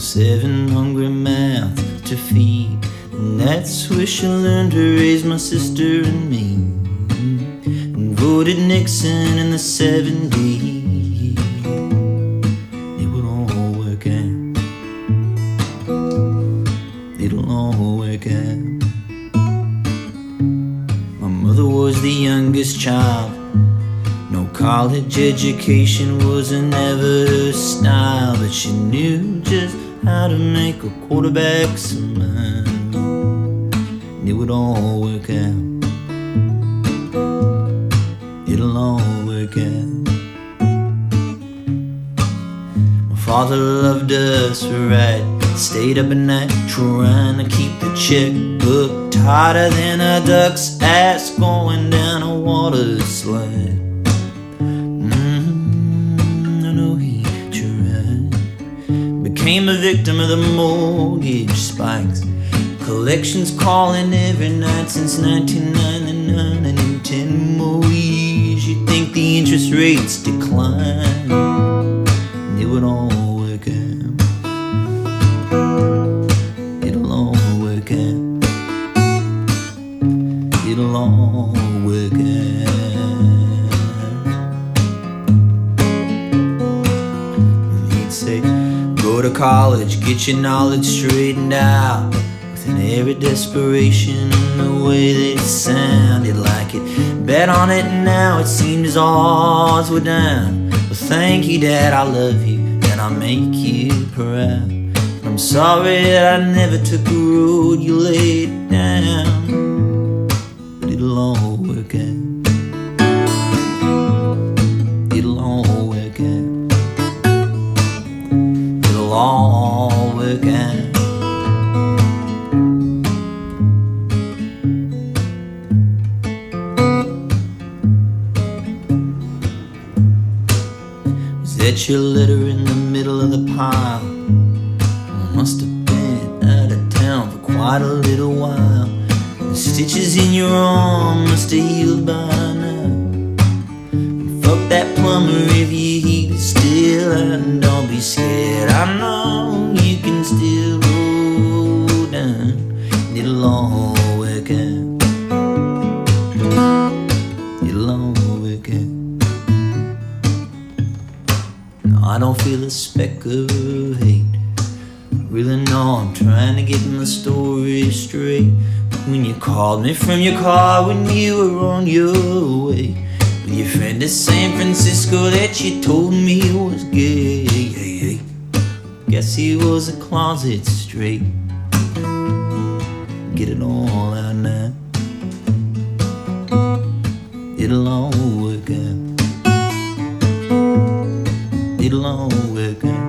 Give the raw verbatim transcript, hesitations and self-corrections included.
seven hungry mouths to feed. And that's where she learned to raise my sister and me, and voted Nixon in the seventies. It would all work out. It'll all work out. My mother was the youngest child. No college education was never her style, but she knew just how to make a quarterback smile. And it would all work out. It'll all work out. My father loved us right. Stayed up at night trying to keep the checkbook tighter than a duck's ass going down a water slide. Became a victim of the mortgage spikes, collections calling every night since nineteen ninety-nine, and in ten more years you'd think the interest rates decline. And it would all work out. It'll all work out. It'll all work out. He'd say, go to college, get your knowledge straightened out. Within every desperation in the way that it sounded like it, bet on it now, it seemed as odds were down. Well, thank you, Dad, I love you, and I'll make you proud. I'm sorry that I never took the road you laid down. But it'll all work out. It'll all work out. It'll all work out. Was that your letter in the middle of the pile? Must have been out of town for quite a little while. The stitches in your arm must have healed by now. Fuck that plumber if you heat still, and don't be scared, I know you can still go down. And it'll all work out. It'll all work out. No, I don't feel a speck of hate. Really, no, I'm trying to get my story straight. When you called me from your car when you were on your way, your friend in San Francisco that you told me was gay, guess he was a closet straight. Get it all out now. It'll all work out. It'll all work out.